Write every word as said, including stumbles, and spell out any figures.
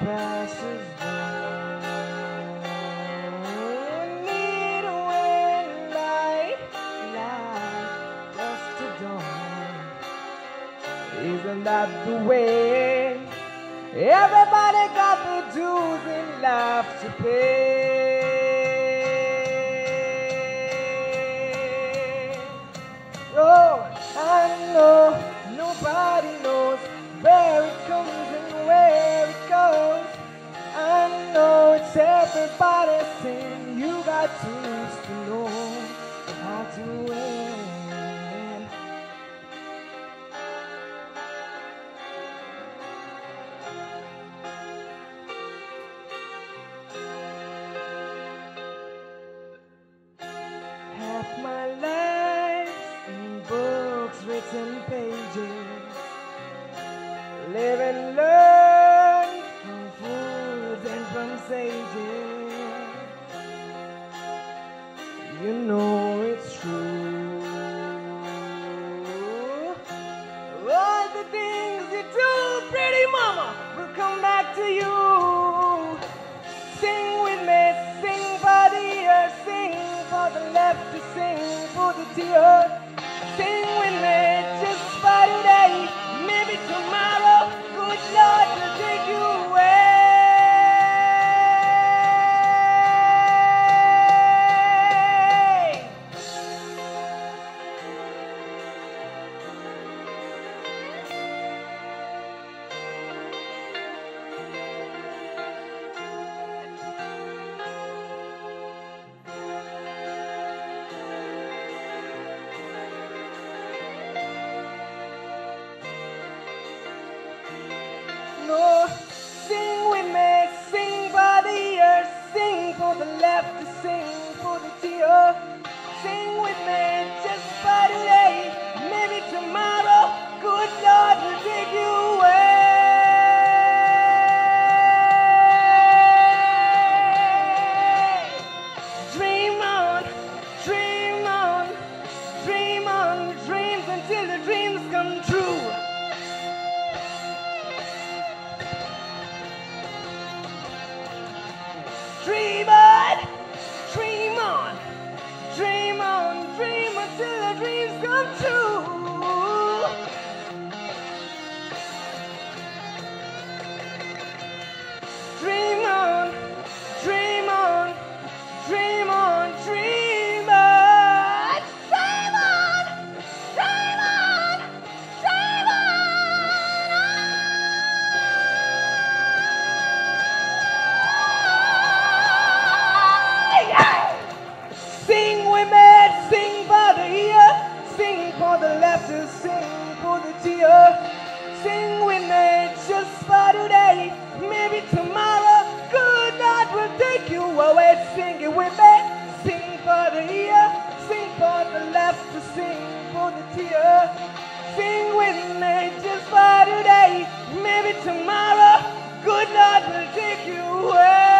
passes by. Midway light, light, dusk to dawn. Isn't that the way? Everybody got the dues in life to pay. Oh, I know nobody knows where it comes and where it goes. I know it's everybody saying you got to used to know how to win. Half my life written pages, live and learn from fools and from sages. You know it's true. All the things you do, pretty mama, will come back to you. Sing with me, sing for the earth, sing for the laughter, sing for the tears. Sing with me just for today, maybe tomorrow, good Lord will take you to sing for the tear. Sing with me just for today, maybe tomorrow, good Lord will take you away. Sing it with me, sing for the ear, sing for the laughter, sing for the tear. Sing with me just for today, maybe tomorrow, good Lord will take you away.